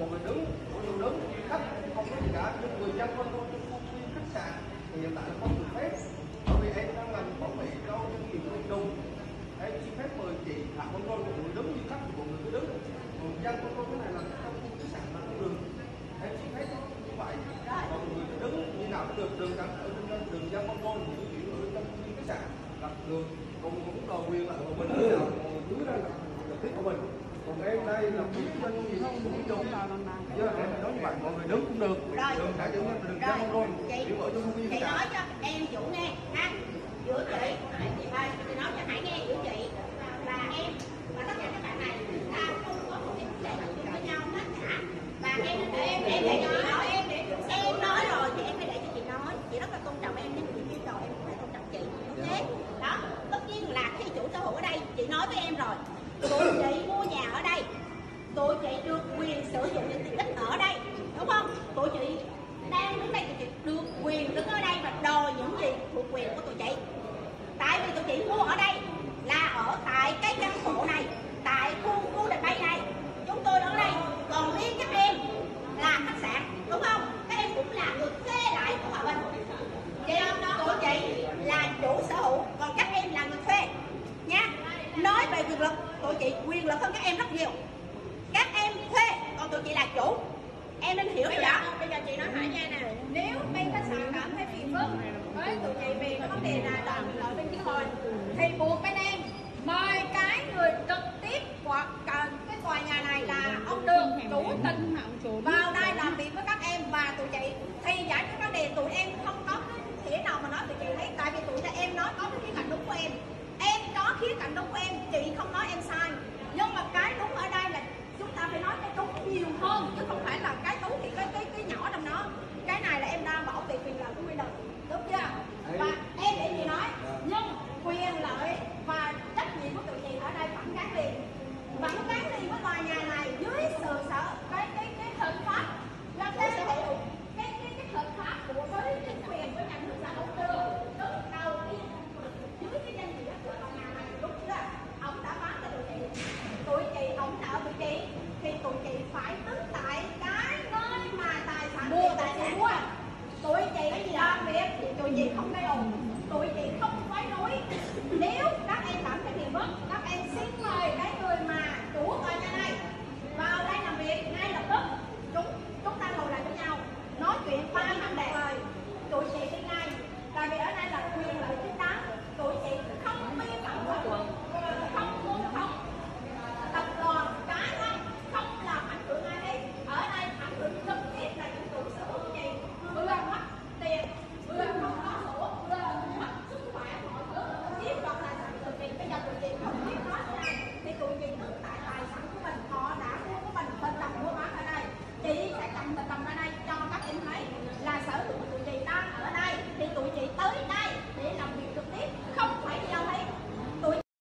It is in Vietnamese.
một người đứng, một người đứng như khách không có gì cả, nhưng người dân bên trong khu khách sạn thì hiện tại là không được phép, bởi vì em đang làm bảo vệ cho những người tiêu dùng. Em xin phép mời chị Phạm Hồng Quân, một người đứng như khách, một người cứ đứng, người dân bên trong cái này là trong khu khách sạn là không được. Em xin phép như vậy, mọi người cứ đứng như nào cũng được, đường cản ở trên đường dân bên trong thì chuyển ở trong khu khách sạn là được, còn cũng đòi quyền lợi của mình là thứ đó là lợi ích của mình. Còn em đây là quý dân gì không cũng đúng, chứ là em nói như vậy mọi người đứng cũng được, đừng cả những đừng ra con rồi, chỉ ở trong công viên chị nói cho em chủ nghe ha, giữa chị Hải chị ơi, chị nói cho Hải nghe giữa chị và em và tất cả các bạn này chúng ta không có một cái vấn đề chung với nhau hết cả, và em để em để chị nói, em nói rồi thì em phải để cho chị nói, chị rất là tôn trọng em nhưng chị yêu cầu em cũng phải tôn trọng chị như thế đó. Tất nhiên là khi chủ sở hữu ở đây chị nói với em rồi, tụi chị mua nhà ở đây, tụi chị được quyền sử dụng những tiện ích ở đây, đúng không? Tụi chị đang đứng đây, tụi chị được quyền đứng ở đây và đòi những gì thuộc quyền của tụi chị. Tại vì tụi chị mua ở đây là ở tại cái căn hộ này, tại khu địch bay này, chúng tôi ở đây, còn riêng các em là khách sạn, đúng không? Các em cũng là người thuê lại của Hòa Bình, vậy không? Tụi chị là chủ sở hữu, còn các em là người thuê nha. Nói về quyền lực, tụi chị quyền lực hơn các em rất nhiều. Các em thuê, còn tụi chị là chủ. Em nên hiểu cái đó. Bây giờ chị nói hỏi nha nè, nếu bên khách sạn cảm thấy phiền phức với tụi chị vì vấn đề là đòi quyền lợi bên chính hội, thì buộc bên em mời cái người trực tiếp hoặc